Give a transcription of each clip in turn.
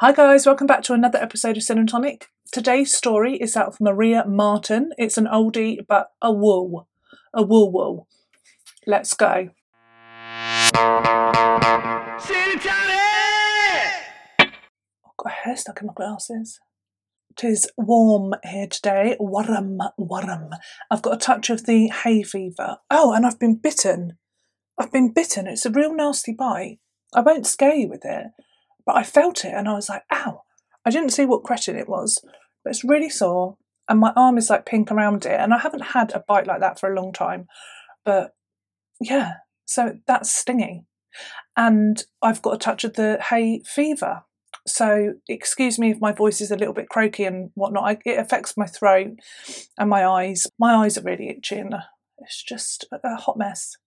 Hi guys, welcome back to another episode of Sin and Tonic. Today's story is that of Maria Marten. It's an oldie, but a wool. Let's go. Sin and Tonic! I've got a hair stuck in my glasses. It is warm here today. Warm. I've got a touch of the hay fever. Oh, and I've been bitten. It's a real nasty bite. I won't scare you with it. But I felt it and I was like, ow. I didn't see what cretin it was, but it's really sore and my arm is like pink around it, and I haven't had a bite like that for a long time. But yeah, so that's stinging. And I've got a touch of the hay fever. So excuse me if my voice is a little bit croaky and whatnot. It affects my throat and my eyes. My eyes are really itchy and it's just a hot mess.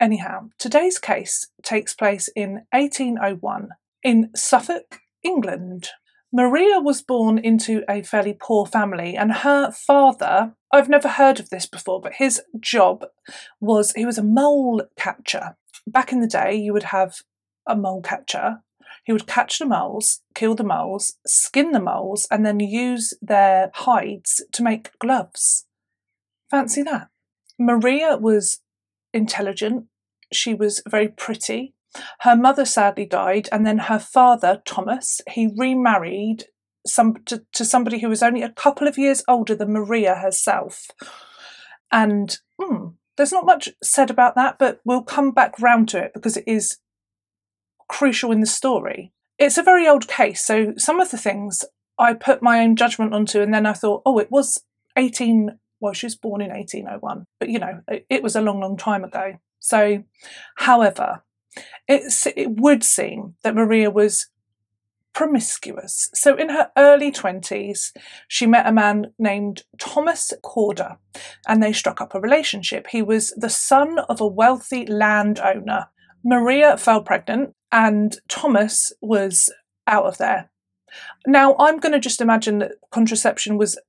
Anyhow, today's case takes place in 1801. In Suffolk, England. Maria was born into a fairly poor family, and her father, I've never heard of this before, but his job was he was a mole catcher. Back in the day, you would have a mole catcher. He would catch the moles, kill the moles, skin the moles, and then use their hides to make gloves. Fancy that. Maria was intelligent. She was very pretty. Her mother sadly died, and then her father, Thomas, he remarried to somebody who was only a couple of years older than Maria herself. And there's not much said about that, but we'll come back round to it because it is crucial in the story. It's a very old case, so some of the things I put my own judgment onto, and then I thought, oh, it was she was born in 1801, but you know, it was a long, long time ago. So, however, it would seem that Maria was promiscuous. So in her early 20s, she met a man named Thomas Corder, and they struck up a relationship. He was the son of a wealthy landowner. Maria fell pregnant, and Thomas was out of there. Now, I'm going to just imagine that contraception was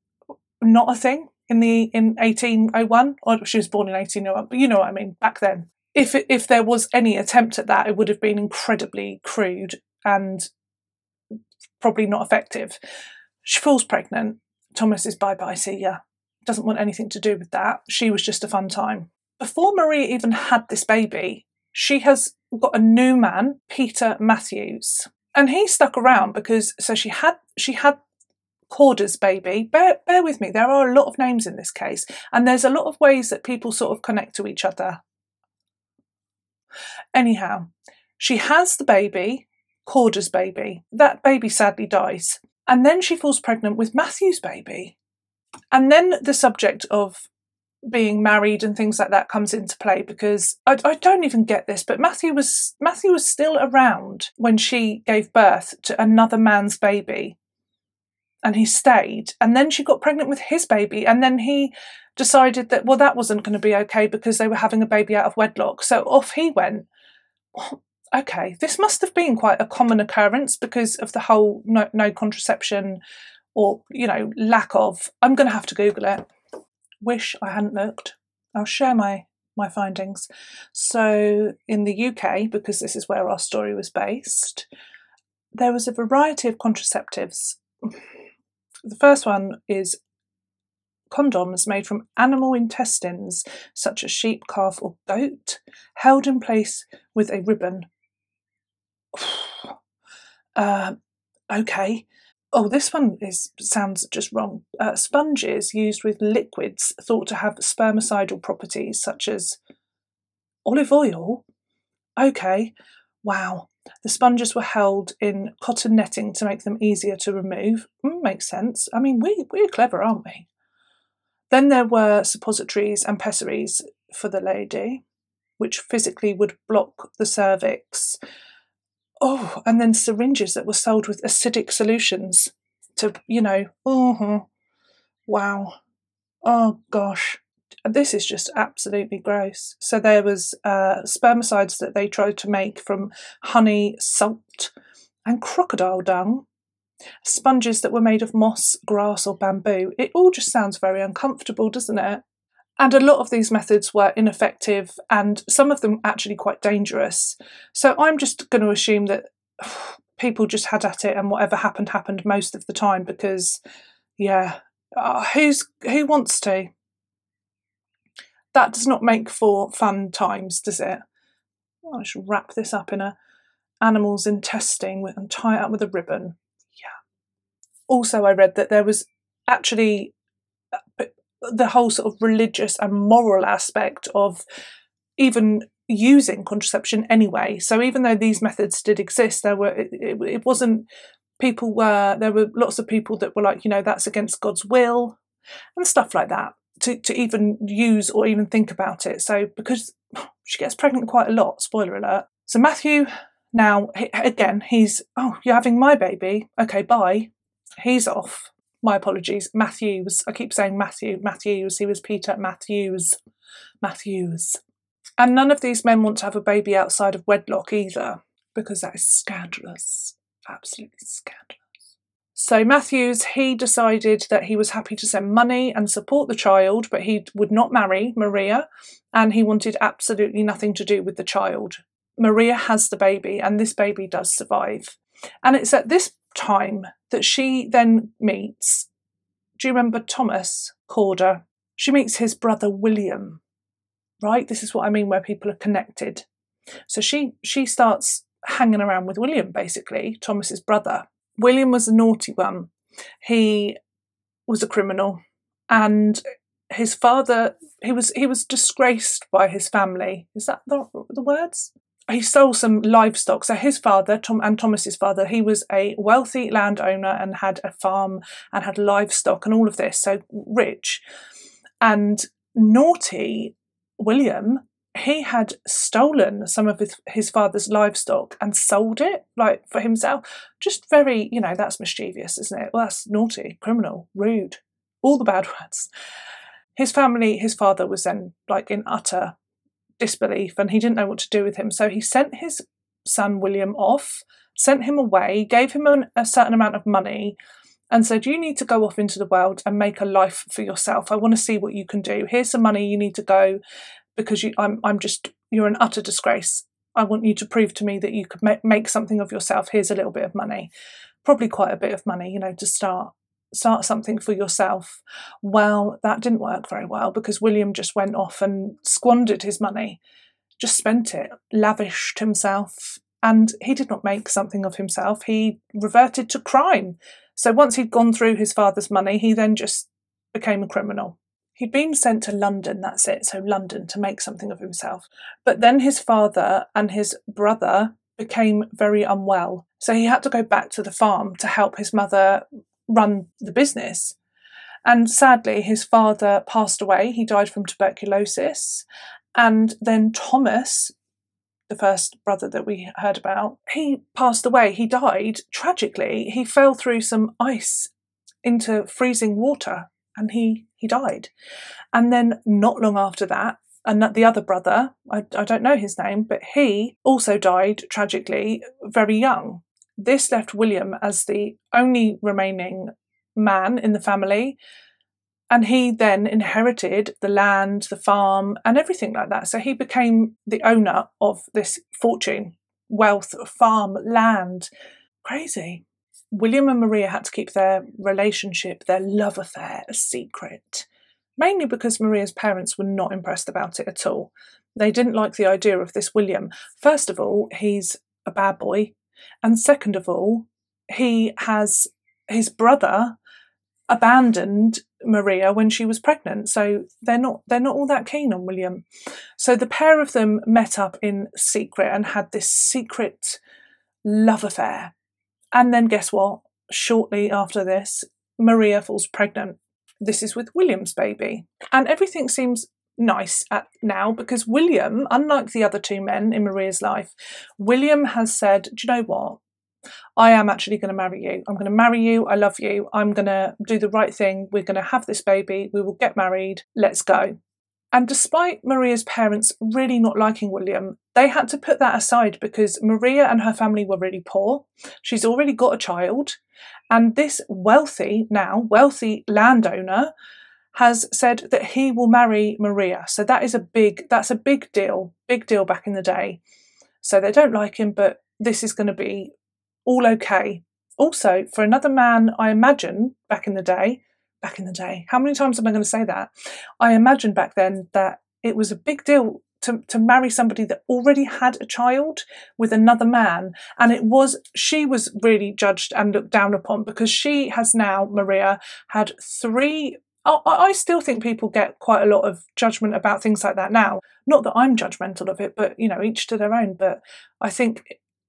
not a thing in 1801, or she was born in 1801, but you know what I mean, back then. If there was any attempt at that, it would have been incredibly crude and probably not effective. She falls pregnant. Thomas is bye-bye, see ya. Doesn't want anything to do with that. She was just a fun time. Before Maria even had this baby, she has got a new man, Peter Matthews. And he stuck around because, so she had Corder's baby. Bear with me, there are a lot of names in this case, and there's a lot of ways that people sort of connect to each other. Anyhow, she has the baby, Corder's baby. That baby sadly dies. And then she falls pregnant with Matthew's baby. And then the subject of being married and things like that comes into play, because I don't even get this, but Matthew was still around when she gave birth to another man's baby. And he stayed. And then she got pregnant with his baby. And then he decided that, well, that wasn't going to be okay because they were having a baby out of wedlock. So off he went. Well, okay, this must have been quite a common occurrence because of the whole no contraception or, you know, lack of. I'm going to have to Google it. Wish I hadn't looked. I'll share my findings. So in the UK, because this is where our story was based, there was a variety of contraceptives. The first one is condoms made from animal intestines, such as sheep, calf, or goat, held in place with a ribbon. Okay. Oh, this one sounds just wrong. Sponges used with liquids thought to have spermicidal properties, such as olive oil. Okay. Wow. The sponges were held in cotton netting to make them easier to remove. Makes sense. I mean, we're clever, aren't we? Then there were suppositories and pessaries for the lady, which physically would block the cervix. Oh, and then syringes that were sold with acidic solutions to, you know, wow. Oh, gosh. This is just absolutely gross. So there was spermicides that they tried to make from honey, salt, and crocodile dung. Sponges that were made of moss, grass, or bamboo. It all just sounds very uncomfortable, doesn't it? And a lot of these methods were ineffective, and some of them actually quite dangerous. So I'm just going to assume that people just had at it, and whatever happened happened most of the time, because yeah, who wants to? That does not make for fun times, does it? I should wrap this up in a animal's intestine and tie it up with a ribbon. Yeah. Also, I read that there was actually the whole sort of religious and moral aspect of even using contraception anyway. So even though these methods did exist, there were it wasn't people were there were lots of people that were like, you know, that's against God's will and stuff like that, to even use or even think about it. So because she gets pregnant quite a lot, spoiler alert. So Matthew, now again, he's, oh, you're having my baby, okay, bye. He's off. My apologies, Matthews. I keep saying Matthews. He was Peter Matthews. And none of these men want to have a baby outside of wedlock either, because that is scandalous, absolutely scandalous. So Matthews, he decided that he was happy to send money and support the child, but he would not marry Maria, and he wanted absolutely nothing to do with the child. Maria has the baby, and this baby does survive. And it's at this time that she then meets, do you remember Thomas Corder? She meets his brother William, right? This is what I mean where people are connected. So she starts hanging around with William, basically, Thomas's brother. William was a naughty one. He was a criminal, and his father, he was disgraced by his family. Is that the words? He stole some livestock. So his father, Thomas's father, he was a wealthy landowner and had a farm and had livestock and all of this. So rich. And naughty William, he had stolen some of his father's livestock and sold it, like, for himself. Just very, you know, that's mischievous, isn't it? Well, that's naughty, criminal, rude, all the bad words. His family, his father was then like in utter disbelief, and he didn't know what to do with him. So he sent his son William off, sent him away, gave him a certain amount of money and said, you need to go off into the world and make a life for yourself. I want to see what you can do. Here's some money, you need to go, because you're an utter disgrace. I want you to prove to me that you could make something of yourself. Here's a little bit of money, probably quite a bit of money, you know, to start something for yourself. Well, that didn't work very well, because William just went off and squandered his money, just spent it, lavished himself, and he did not make something of himself. He reverted to crime. So once he'd gone through his father's money, he then just became a criminal. He'd been sent to London, that's it, so London, to make something of himself. But then his father and his brother became very unwell, so he had to go back to the farm to help his mother run the business. And sadly, his father passed away. He died from tuberculosis. And then Thomas, the first brother that we heard about, he passed away. He died tragically. He fell through some ice into freezing water, and he died. And then not long after that, and the other brother, I don't know his name, but he also died tragically, very young. This left William as the only remaining man in the family, and he then inherited the land, the farm and everything like that. So he became the owner of this fortune, wealth, farm, land. Crazy. William and Maria had to keep their relationship, their love affair, a secret, mainly because Maria's parents were not impressed about it at all. They didn't like the idea of this William. First of all, he's a bad boy. And second of all, he has his brother abandoned Maria when she was pregnant, so they're not all that keen on William. So the pair of them met up in secret and had this secret love affair. And then guess what? Shortly after this, Maria falls pregnant. This is with William's baby, and everything seems nice at now, because William, unlike the other two men in Maria's life, William has said, do you know what? I am actually going to marry you. I'm going to marry you. I love you. I'm going to do the right thing. We're going to have this baby. We will get married. Let's go. And despite Maria's parents really not liking William, they had to put that aside because Maria and her family were really poor. She's already got a child. And this wealthy landowner has said that he will marry Maria. So that's a big deal back in the day. So they don't like him, but this is going to be all okay. Also, for another man, I imagine back in the day, how many times am I going to say that? I imagine back then that it was a big deal to marry somebody that already had a child with another man. And she was really judged and looked down upon, because she has now, Maria, had three. I still think people get quite a lot of judgment about things like that now. Not that I'm judgmental of it, but, you know, each to their own. But I think,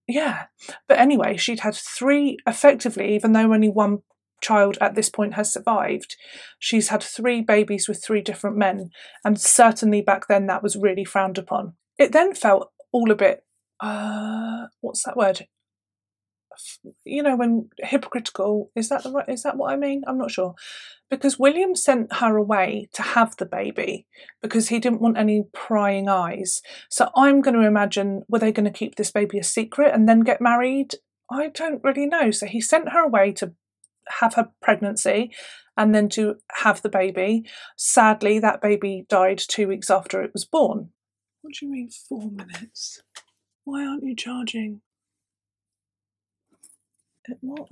yeah. But anyway, she'd had three, effectively, even though only one child at this point has survived, she's had three babies with three different men, and certainly back then that was really frowned upon. It then felt all a bit what's that word, you know, when hypocritical, is that what I mean? I'm not sure, because William sent her away to have the baby because he didn't want any prying eyes. So I'm going to imagine, were they going to keep this baby a secret and then get married? I don't really know. So he sent her away to have her pregnancy and then to have the baby. Sadly, that baby died 2 weeks after it was born. What do you mean 4 minutes? Why aren't you charging? What?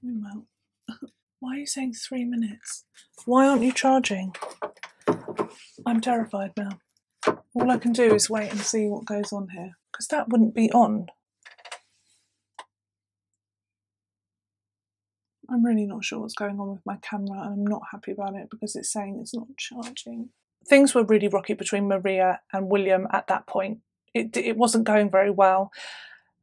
Why are you saying 3 minutes? Why aren't you charging? I'm terrified now. All I can do is wait and see what goes on here, because that wouldn't be on. I'm really not sure what's going on with my camera, and I'm not happy about it because it's saying it's not charging. Things were really rocky between Maria and William at that point. It wasn't going very well.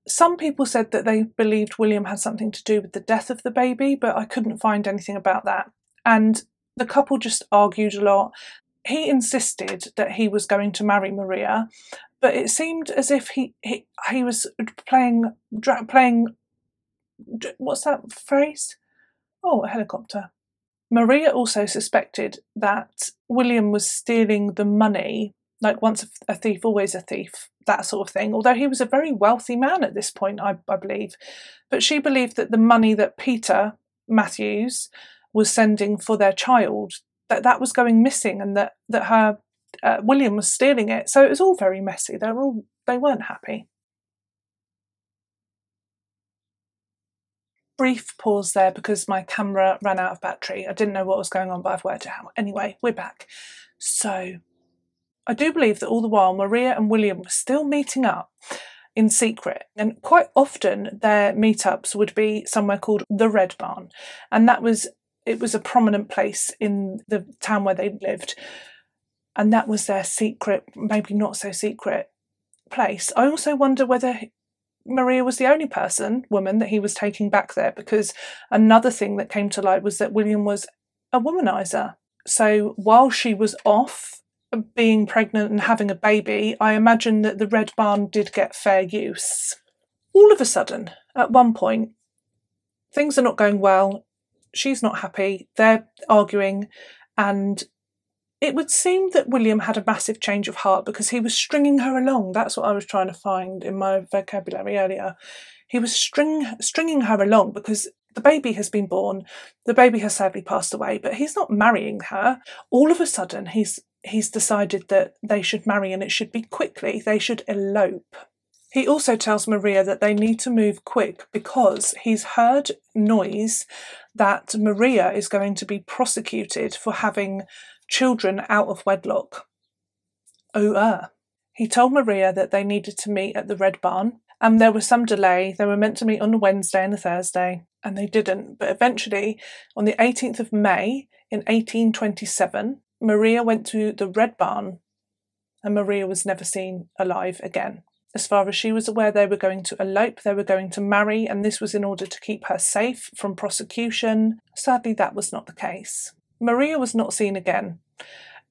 Some people said that they believed William had something to do with the death of the baby, but I couldn't find anything about that. And the couple just argued a lot. He insisted that he was going to marry Maria, but it seemed as if he was playing what's that phrase? Oh, a helicopter. Maria also suspected that William was stealing the money, like once a thief, always a thief, that sort of thing, although he was a very wealthy man at this point, I believe. But she believed that the money that Peter Matthews was sending for their child, that was going missing, and that her William was stealing it. So it was all very messy. They weren't happy. Brief pause there because my camera ran out of battery. I didn't know what was going on, but I've worked it out. Anyway, we're back. So I do believe that all the while Maria and William were still meeting up in secret, and quite often their meetups would be somewhere called the Red Barn, and it was a prominent place in the town where they lived, and that was their secret, maybe not so secret, place. I also wonder whether Maria was the only woman that he was taking back there, because another thing that came to light was that William was a womanizer. So while she was off being pregnant and having a baby, I imagine that the Red Barn did get fair use. All of a sudden, at one point, things are not going well. She's not happy. They're arguing, and it would seem that William had a massive change of heart because he was stringing her along. That's what I was trying to find in my vocabulary earlier. He was stringing her along because the baby has been born. The baby has sadly passed away, but he's not marrying her. All of a sudden, he's decided that they should marry, and it should be quickly. They should elope. He also tells Maria that they need to move quick because he's heard noise that Maria is going to be prosecuted for having children out of wedlock. He told Maria that they needed to meet at the Red Barn, and there was some delay. They were meant to meet on a Wednesday and a Thursday, and they didn't. But eventually, on the 18th of May in 1827, Maria went to the Red Barn, and Maria was never seen alive again. As far as she was aware, they were going to elope, they were going to marry, and this was in order to keep her safe from prosecution. Sadly, that was not the case. Maria was not seen again,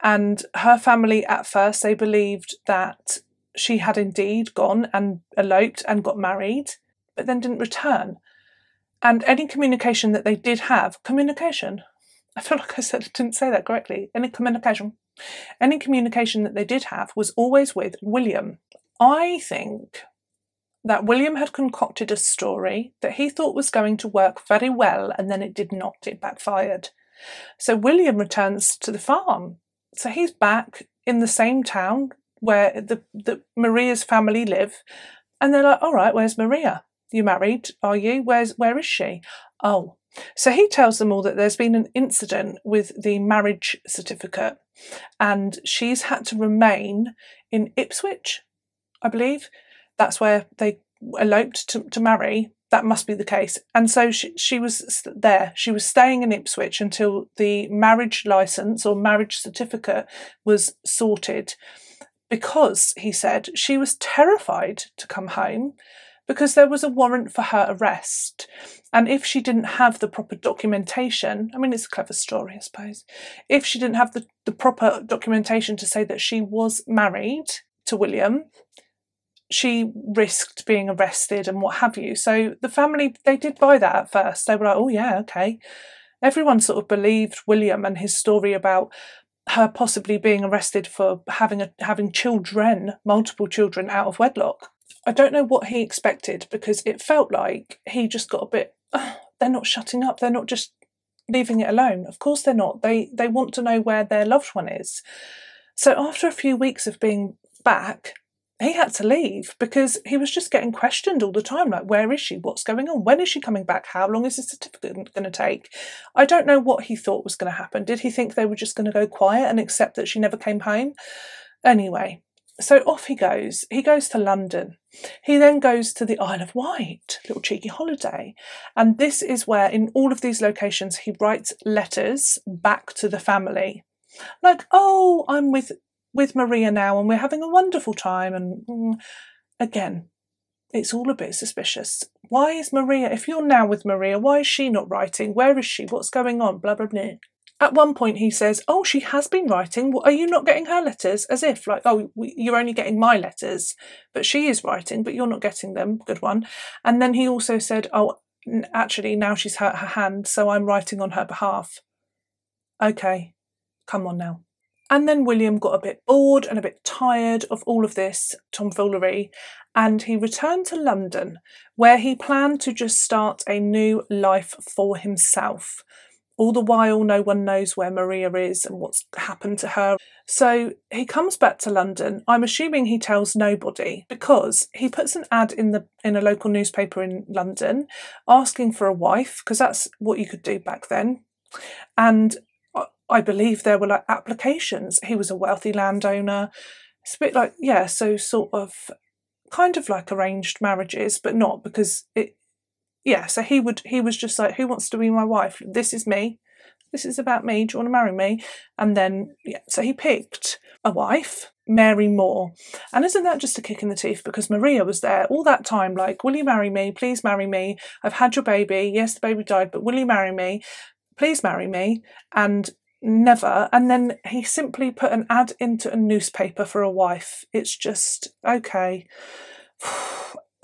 and her family at first, they believed that she had indeed gone and eloped and got married, but then didn't return. And any communication that they did have, I feel like I didn't say that correctly, any communication that they did have was always with William. I think that William had concocted a story that he thought was going to work very well, and then it did not, it backfired. So William returns to the farm. So he's back in the same town where the Maria's family live, and they're like, all right, where's Maria? You married, are you? Where is she? Oh. So he tells them all that there's been an incident with the marriage certificate and she's had to remain in Ipswich, I believe. That's where they eloped to marry. That must be the case. And so she was there. She was staying in Ipswich until the marriage licence or marriage certificate was sorted because, he said, she was terrified to come home because there was a warrant for her arrest. And if she didn't have the proper documentation, I mean, it's a clever story, I suppose. If she didn't have the proper documentation to say that she was married to William, she risked being arrested and what have you. So the family, they did buy that at first. They were like, oh yeah, okay. Everyone sort of believed William and his story about her possibly being arrested for having children, multiple children out of wedlock. I don't know what he expected because it felt like he just got a bit, oh, they're not shutting up. They're not just leaving it alone. Of course they're not. They want to know where their loved one is. So after a few weeks of being back, he had to leave because he was just getting questioned all the time. Like, where is she? What's going on? When is she coming back? How long is this certificate going to take? I don't know what he thought was going to happen. Did he think they were just going to go quiet and accept that she never came home? Anyway, so off he goes. He goes to London. He then goes to the Isle of Wight, little cheeky holiday. And this is where, in all of these locations, he writes letters back to the family. Like, oh, I'm with Maria now and we're having a wonderful time. And again, it's all a bit suspicious. Why is Maria, if you're now with Maria, why is she not writing? Where is she? What's going on? Blah, blah, blah. At one point he says, oh, she has been writing. Well, are you not getting her letters? As if like, oh, you're only getting my letters, but she is writing, but you're not getting them. Good one. And then he also said, oh, actually now she's hurt her hand, so I'm writing on her behalf. Okay, come on now. And then William got a bit bored and a bit tired of all of this tomfoolery and he returned to London where he planned to just start a new life for himself. All the while, no one knows where Maria is and what's happened to her. So he comes back to London. I'm assuming he tells nobody because he puts an ad in a local newspaper in London asking for a wife because that's what you could do back then. And I believe there were like applications. He was a wealthy landowner. It's a bit like, yeah, so sort of kind of like arranged marriages, but not because it, yeah. So he was just like, who wants to be my wife? This is me. This is about me. Do you want to marry me? And then, yeah, so he picked a wife, Mary Moore. And isn't that just a kick in the teeth? Because Maria was there all that time, like, will you marry me? Please marry me. I've had your baby. Yes, the baby died, but will you marry me? Please marry me. And never. And then he simply put an ad into a newspaper for a wife. It's just, okay.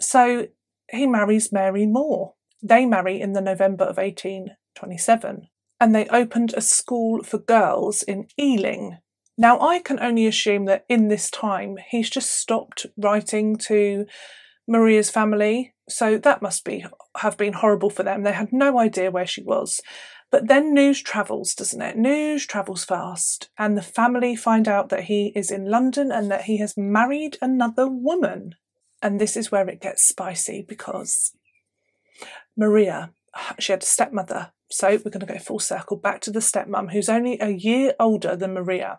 So he marries Mary Moore. They marry in the November of 1827 and they opened a school for girls in Ealing. Now I can only assume that in this time he's just stopped writing to Maria's family, so that must have been horrible for them. They had no idea where she was. But then news travels, doesn't it? News travels fast. And the family find out that he is in London and that he has married another woman. And this is where it gets spicy because Maria, she had a stepmother. So we're going to go full circle back to the stepmom, who's only a year older than Maria.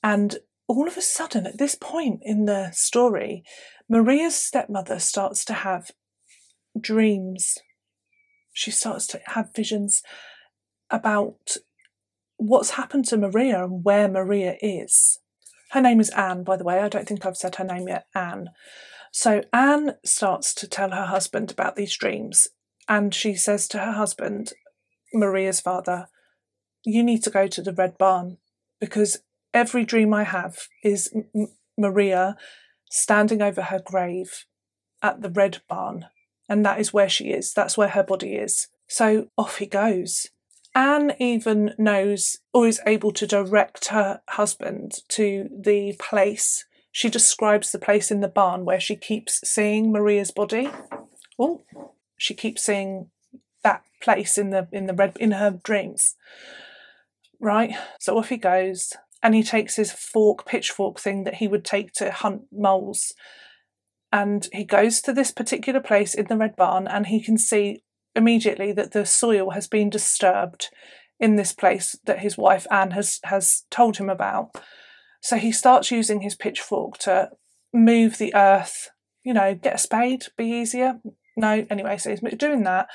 And all of a sudden, at this point in the story, Maria's stepmother starts to have dreams. She starts to have visions about what's happened to Maria and where Maria is. Her name is Anne, by the way. I don't think I've said her name yet, Anne. So Anne starts to tell her husband about these dreams. And she says to her husband, Maria's father, you need to go to the Red Barn because every dream I have is Maria standing over her grave at the Red Barn. And that is where she is. That's where her body is. So off he goes. Anne even knows or is able to direct her husband to the place. She describes the place in the barn where she keeps seeing Maria's body. Oh, she keeps seeing that place in her dreams. Right. So off he goes, and he takes his pitchfork thing that he would take to hunt moles. and he goes to this particular place in the Red Barn, and he can see immediately that the soil has been disturbed in this place that his wife Anne has told him about. So he starts using his pitchfork to move the earth, you know, get a spade, be easier. No, anyway, so he's doing that.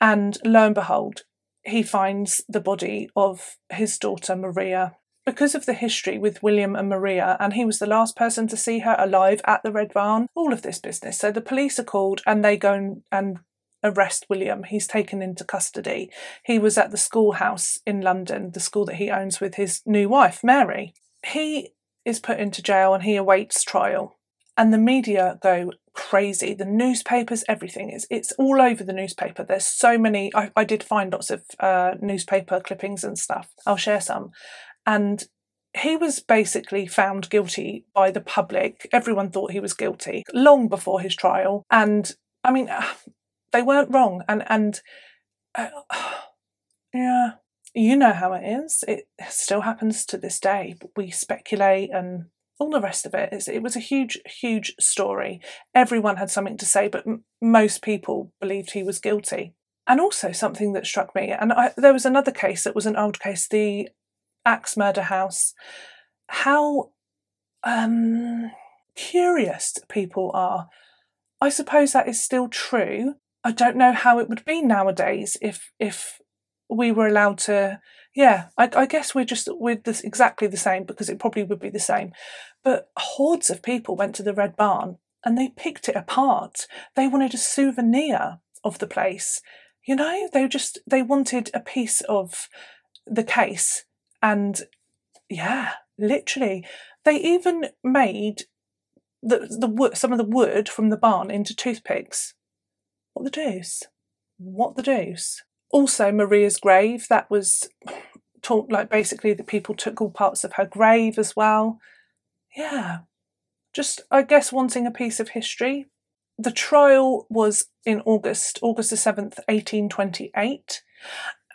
And lo and behold, he finds the body of his daughter, Maria. Because of the history with William and Maria, and he was the last person to see her alive at the Red Barn, all of this business. So the police are called and they go and arrest William. He's taken into custody. He was at the schoolhouse in London, the school that he owns with his new wife, Mary. He is put into jail and he awaits trial. And the media go crazy. The newspapers, everything. It's all over the newspaper. There's so many. I did find lots of newspaper clippings and stuff. I'll share some. And he was basically found guilty by the public. Everyone thought he was guilty long before his trial. And, I mean, they weren't wrong. And yeah, you know how it is. It still happens to this day. But we speculate and all the rest of it. It was a huge, huge story. Everyone had something to say, but most people believed he was guilty. And also something that struck me, and there was another case that was an old case, the Axe murder house. How curious people are. I suppose that is still true. I don't know how it would be nowadays if we were allowed to. Yeah, I guess we're exactly the same, because it probably would be the same. But hordes of people went to the Red Barn and they picked it apart. They wanted a souvenir of the place. You know, they wanted a piece of the case. And yeah, literally, they even made some of the wood from the barn into toothpicks. What the deuce? What the deuce? Also, Maria's grave, that was taught, like, basically the people took all parts of her grave as well. Yeah, just, I guess, wanting a piece of history. The trial was in August the 7th, 1828.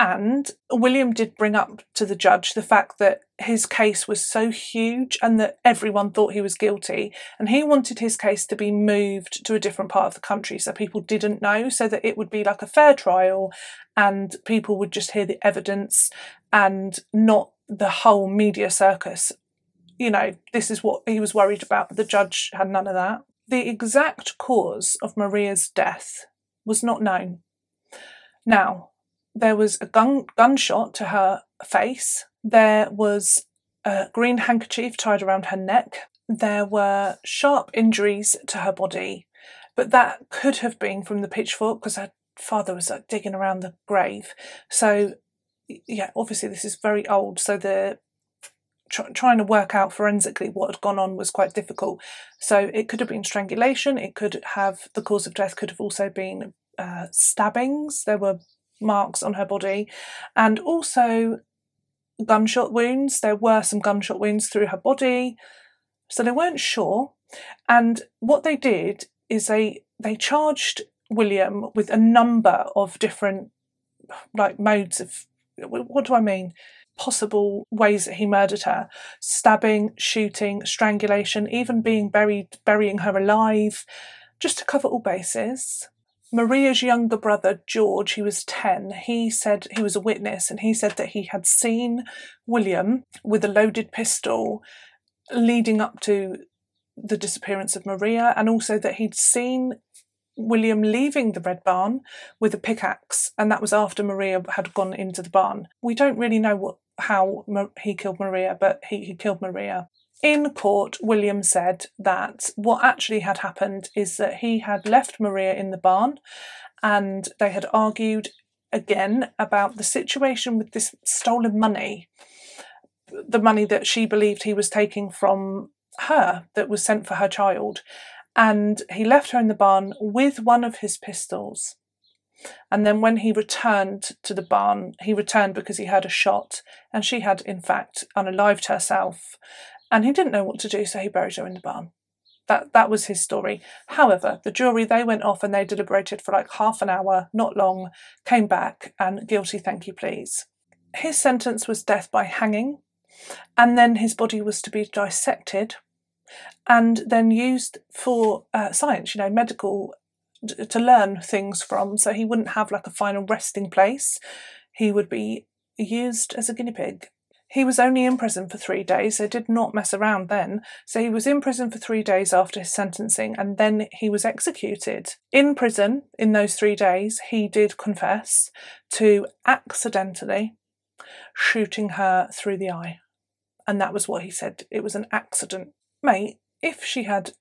And William did bring up to the judge the fact that his case was so huge and that everyone thought he was guilty. And he wanted his case to be moved to a different part of the country so people didn't know, so that it would be like a fair trial and people would just hear the evidence and not the whole media circus. You know, this is what he was worried about. The judge had none of that. The exact cause of Maria's death was not known. Now, there was a gunshot to her face. There was a green handkerchief tied around her neck. There were sharp injuries to her body, but that could have been from the pitchfork, because her father was, like, digging around the grave. So, yeah, obviously this is very old, so the trying to work out forensically what had gone on was quite difficult. So it could have been strangulation. It could have, the cause of death could have also been stabbings. There were marks on her body, and also gunshot wounds. There were some gunshot wounds through her body, so they weren't sure. And what they did is they charged William with a number of different, like, modes of, what do I mean, possible ways that he murdered her: stabbing, shooting, strangulation, even being burying her alive, just to cover all bases. Maria's younger brother, George, he was 10, he said he was a witness, and he said that he had seen William with a loaded pistol leading up to the disappearance of Maria, and also that he'd seen William leaving the Red Barn with a pickaxe, and that was after Maria had gone into the barn. We don't really know how he killed Maria, but he killed Maria. In court, William said that what actually had happened is that he had left Maria in the barn, and they had argued again about the situation with this stolen money, the money that she believed he was taking from her that was sent for her child. And he left her in the barn with one of his pistols. And then when he returned to the barn, he returned because he heard a shot, and she had, in fact, unalived herself. And he didn't know what to do, so he buried her in the barn. That was his story. However, the jury, they went off and they deliberated for like half an hour, not long, came back and guilty, thank you, please. His sentence was death by hanging, and then his body was to be dissected and then used for science, you know, medical, to learn things from. So he wouldn't have like a final resting place. He would be used as a guinea pig. He was only in prison for 3 days. They did not mess around then. So he was in prison for 3 days after his sentencing, and then he was executed. In prison, in those 3 days, he did confess to accidentally shooting her through the eye. And that was what he said. It was an accident. Mate, if she had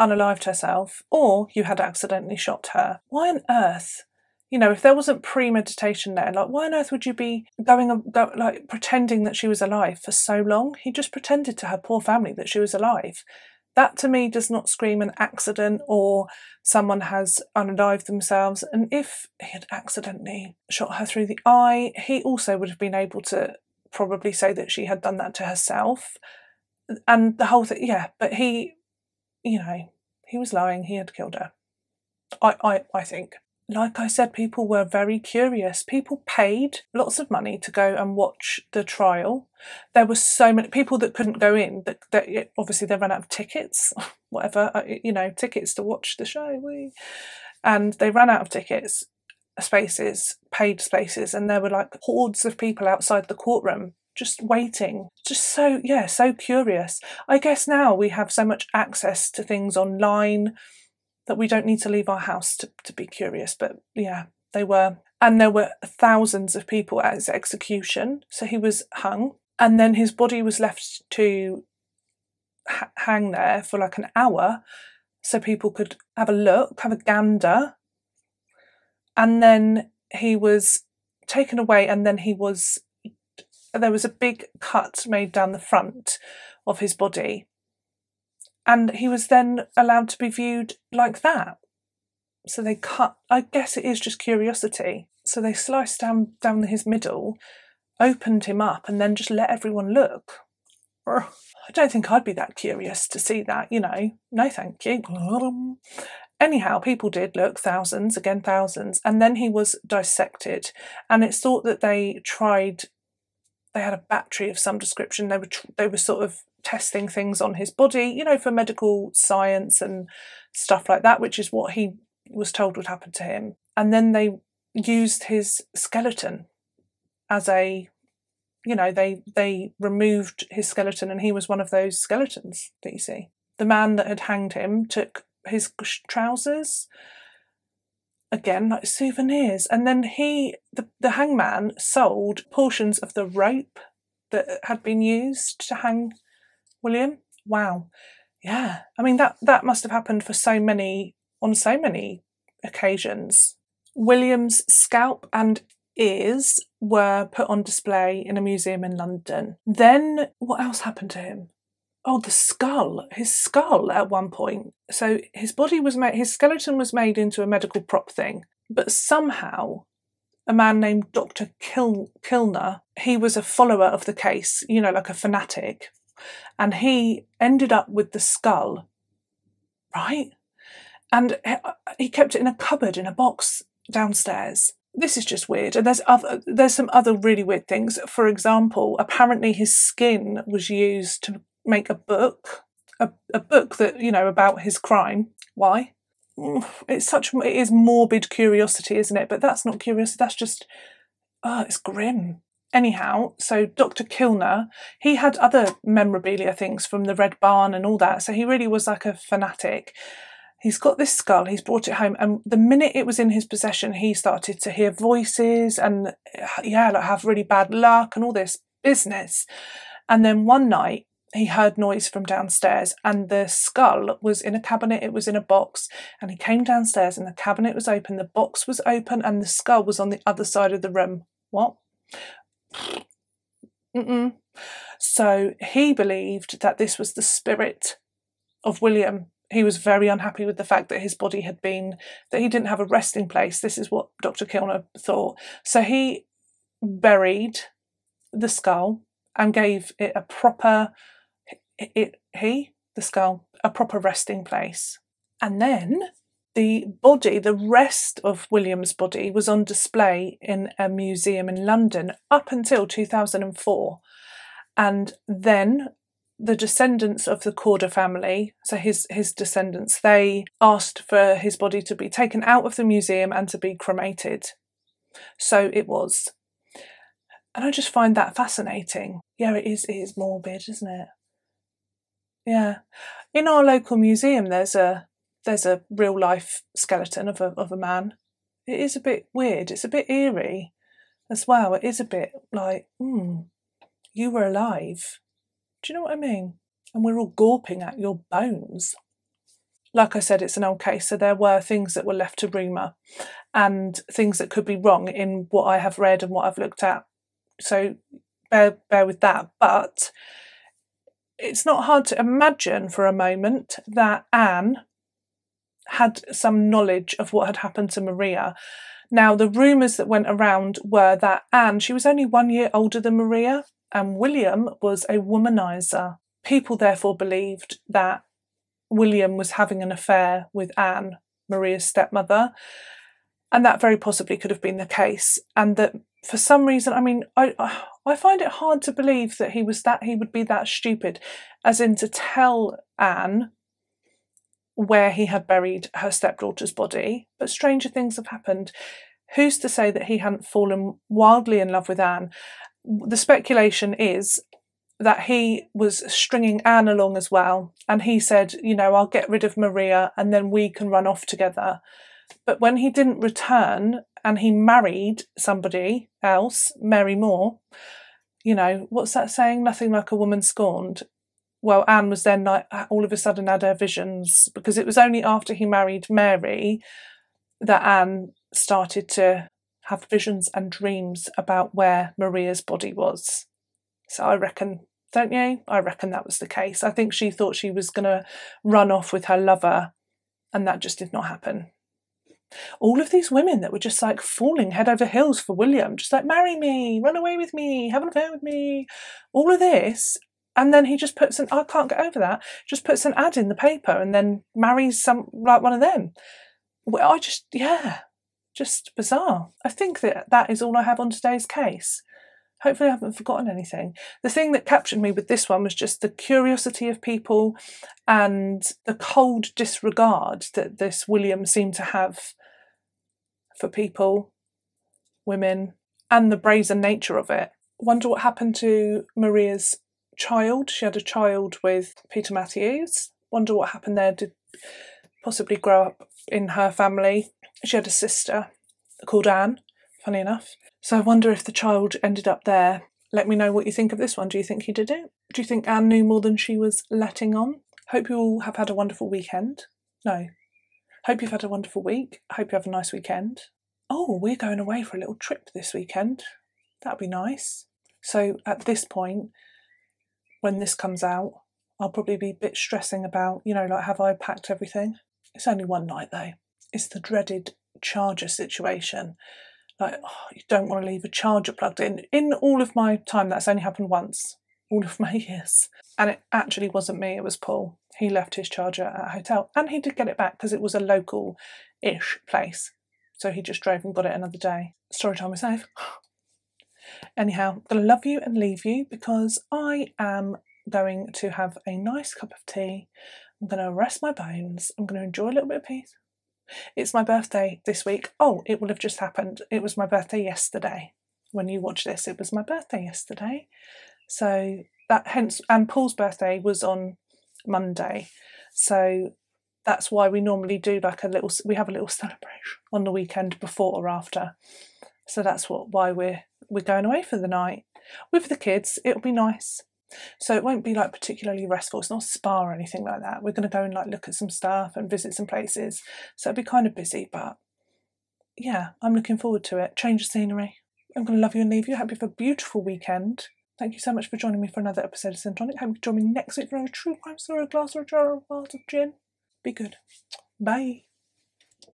unalived herself or you had accidentally shot her, why on earth... You know, if there wasn't premeditation there, like, why on earth would you be like, pretending that she was alive for so long? He just pretended to her poor family that she was alive. That, to me, does not scream an accident or someone has unalived themselves. And if he had accidentally shot her through the eye, he also would have been able to probably say that she had done that to herself. And the whole thing, yeah, but he, you know, he was lying. He had killed her, I think. Like I said, people were very curious. People paid lots of money to go and watch the trial. There were so many people that couldn't go in. That obviously, they ran out of tickets, whatever, you know, tickets to watch the show. And they ran out of tickets, spaces, paid spaces. And there were like hordes of people outside the courtroom just waiting. Just so, yeah, so curious. I guess now we have so much access to things online that we don't need to leave our house to be curious. But yeah, they were. And there were thousands of people at his execution. So he was hung, and then his body was left to hang there for like an hour so people could have a look, have a gander. And then he was taken away, and then he was, there was a big cut made down the front of his body. And he was then allowed to be viewed like that. So they cut, I guess it is just curiosity. So they sliced down his middle, opened him up, and then just let everyone look. I don't think I'd be that curious to see that, you know. No, thank you. Anyhow, people did look, thousands, again thousands. And then he was dissected. And it's thought that they tried, they had a battery of some description. They were sort of testing things on his body, you know, for medical science and stuff like that, which is what he was told would happen to him. And then they used his skeleton as a, you know, they removed his skeleton, and he was one of those skeletons that you see. The man that had hanged him took his trousers, again, like souvenirs. And then he, the hangman, sold portions of the rope that had been used to hang William. Wow. Yeah. I mean, that must have happened for so many, on so many occasions. William's scalp and ears were put on display in a museum in London. Then what else happened to him? Oh, the skull, his skull at one point. So his body was made, his skeleton was made into a medical prop thing, but somehow a man named Dr. Kilner, he was a follower of the case, you know, like a fanatic, and he ended up with the skull, right? And he kept it in a cupboard in a box downstairs. This is just weird. And there's some other really weird things. For example, apparently his skin was used to make a book, a book that, you know, about his crime. Why? It is morbid curiosity, isn't it? But that's not curiosity. That's just, oh, it's grim. Anyhow, so Dr. Kilner, he had other memorabilia things from the Red Barn and all that. So he really was like a fanatic. He's got this skull, he's brought it home. And the minute it was in his possession, he started to hear voices and, yeah, like have really bad luck and all this business. And then one night he heard noise from downstairs, and the skull was in a cabinet. It was in a box, and he came downstairs and the cabinet was open. The box was open and the skull was on the other side of the room. What? Mm-mm. So he believed that this was the spirit of William. He was very unhappy with the fact that his body had been, that he didn't have a resting place. This is what Dr. Kilner thought. So he buried the skull and gave it a proper, the skull, a proper resting place. And then the body, the rest of William's body, was on display in a museum in London up until 2004. And then the descendants of the Corder family, so his descendants, they asked for his body to be taken out of the museum and to be cremated. So it was. And I just find that fascinating. Yeah, it is morbid, isn't it? Yeah. In our local museum, there's a real life skeleton of a man. It is a bit weird. It's a bit eerie as well. It is a bit like, you were alive. Do you know what I mean? And we're all gawping at your bones. Like I said, it's an old case, so there were things that were left to rumour and things that could be wrong in what I have read and what I've looked at. So bear with that. But it's not hard to imagine for a moment that Anne had some knowledge of what had happened to Maria. Now, the rumours that went around were that Anne, she was only 1 year older than Maria, and William was a womaniser. People therefore believed that William was having an affair with Anne, Maria's stepmother, and that very possibly could have been the case. And that for some reason, I mean, I find it hard to believe that he would be that stupid, as in to tell Anne where he had buried her stepdaughter's body. But stranger things have happened. Who's to say that he hadn't fallen wildly in love with Anne? The speculation is that he was stringing Anne along as well, and he said, you know, I'll get rid of Maria and then we can run off together. But when he didn't return and he married somebody else, Mary Moore, you know, what's that saying? Nothing like a woman scorned. Well, Anne was then like, all of a sudden had her visions, because it was only after he married Mary that Anne started to have visions and dreams about where Maria's body was. So I reckon, don't you? I reckon that was the case. I think she thought she was going to run off with her lover, and that just did not happen. All of these women that were just like falling head over heels for William, just like, marry me, run away with me, have an affair with me, all of this. And then he just puts I can't get over that, just puts an ad in the paper and then marries one of them. Well, just bizarre. I think that is all I have on today's case. Hopefully I haven't forgotten anything. The thing that captured me with this one was just the curiosity of people and the cold disregard that this William seemed to have for people, women, and the brazen nature of it. Wonder what happened to Maria's child. She had a child with Peter Matthews. Wonder what happened there. Did possibly grow up in her family. She had a sister called Anne, funny enough. So I wonder if the child ended up there. Let me know what you think of this one. Do you think he did it? Do you think Anne knew more than she was letting on? Hope you all have had a wonderful weekend. No. Hope you've had a wonderful week. Hope you have a nice weekend. Oh, we're going away for a little trip this weekend. That'd be nice. So at this point, when this comes out, I'll probably be a bit stressing about, you know, like, have I packed everything? It's only one night though. It's the dreaded charger situation. Like, oh, you don't want to leave a charger plugged in. In all of my time, that's only happened once, all of my years. And it actually wasn't me, it was Paul. He left his charger at a hotel and he did get it back because it was a local-ish place. So he just drove and got it another day. Story time is over. Anyhow, I'm going to love you and leave you because I am going to have a nice cup of tea. I'm going to rest my bones. I'm going to enjoy a little bit of peace. It's my birthday this week. Oh, it will have just happened. It was my birthday yesterday. When you watch this, it was my birthday yesterday. So that hence, and Paul's birthday was on Monday. So that's why we normally do like we have a little celebration on the weekend before or after. So that's why we're going away for the night with the kids. It'll be nice. So it won't be like particularly restful. It's not a spa or anything like that. We're going to go and like look at some stuff and visit some places. So it'll be kind of busy, but yeah, I'm looking forward to it. Change of scenery. I'm going to love you and leave you. Hope you have a beautiful weekend. Thank you so much for joining me for another episode of Sin and Tonic. Hope you join me next week for another true crime story, a glass or a jar or a glass of gin. Be good. Bye.